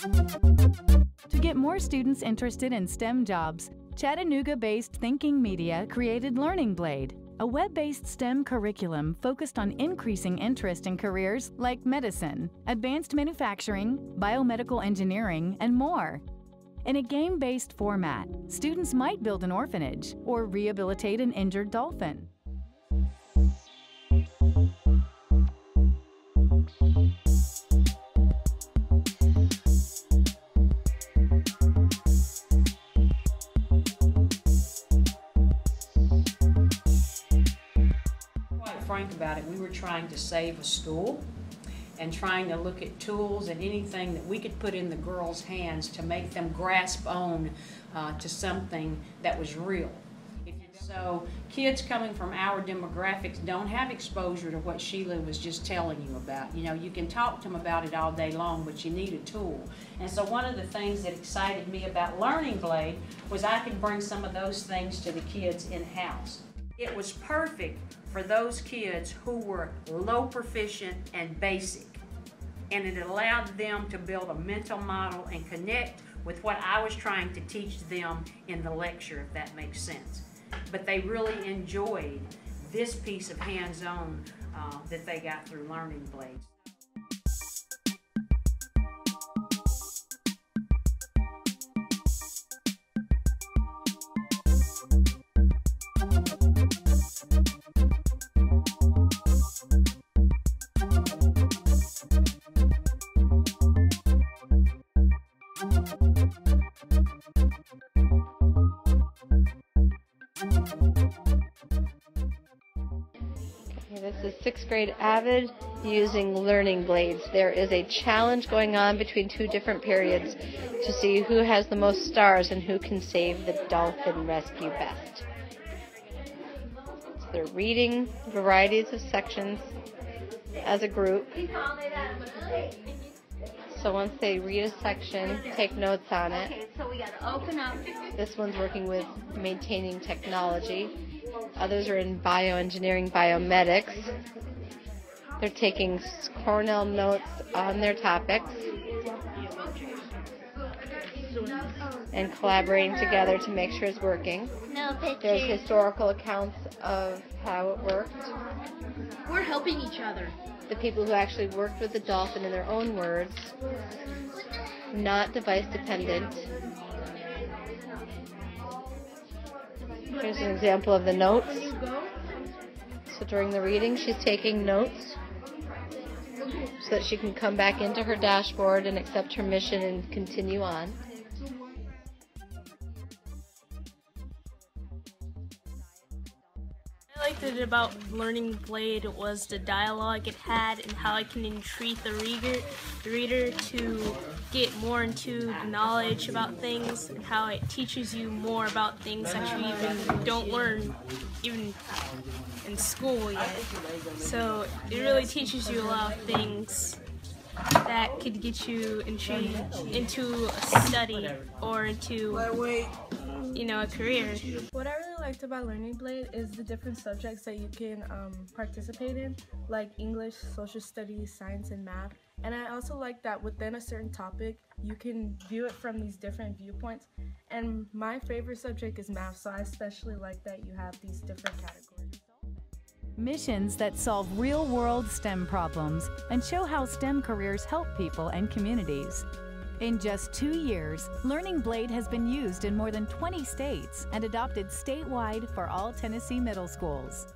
To get more students interested in STEM jobs, Chattanooga-based Thinking Media created Learning Blade, a web-based STEM curriculum focused on increasing interest in careers like medicine, advanced manufacturing, biomedical engineering, and more. In a game-based format, students might build an orphanage or rehabilitate an injured dolphin. Frank about it, we were trying to save a school and trying to look at tools and anything that we could put in the girls' hands to make them grasp on to something that was real. So kids coming from our demographics don't have exposure to what Sheila was just telling you about. You know, you can talk to them about it all day long, but you need a tool. And so one of the things that excited me about Learning Blade was I could bring some of those things to the kids in-house. It was perfect for those kids who were low proficient and basic. And it allowed them to build a mental model and connect with what I was trying to teach them in the lecture, if that makes sense. But they really enjoyed this piece of hands-on that they got through Learning Blade. This is 6th grade Avid using Learning Blades. There is a challenge going on between two different periods to see who has the most stars and who can save the dolphin rescue best. So they're reading varieties of sections as a group. So once they read a section, take notes on it. Okay, so we got to open up. This one's working with maintaining technology. Others are in bioengineering, biomedics. They're taking Cornell notes on their topics and collaborating together to make sure it's working. There's historical accounts of how it worked. We're helping each other. The people who actually worked with the dolphin in their own words, not device dependent. Here's an example of the notes. So during the reading, she's taking notes so that she can come back into her dashboard and accept her mission and continue on. What I liked about Learning Blade was the dialogue it had and how it can intrigue the reader to get more into knowledge about things and how it teaches you more about things that you even don't learn even in school yet. So it really teaches you a lot of things that could get you intrigued into a study or into, you know, a career. What I really liked about Learning Blade is the different subjects that you can participate in, like English, social studies, science, and math. And I also like that within a certain topic, you can view it from these different viewpoints. And my favorite subject is math, so I especially like that you have these different categories. Missions that solve real-world STEM problems and show how STEM careers help people and communities. In just 2 years, Learning Blade has been used in more than 20 states and adopted statewide for all Tennessee middle schools.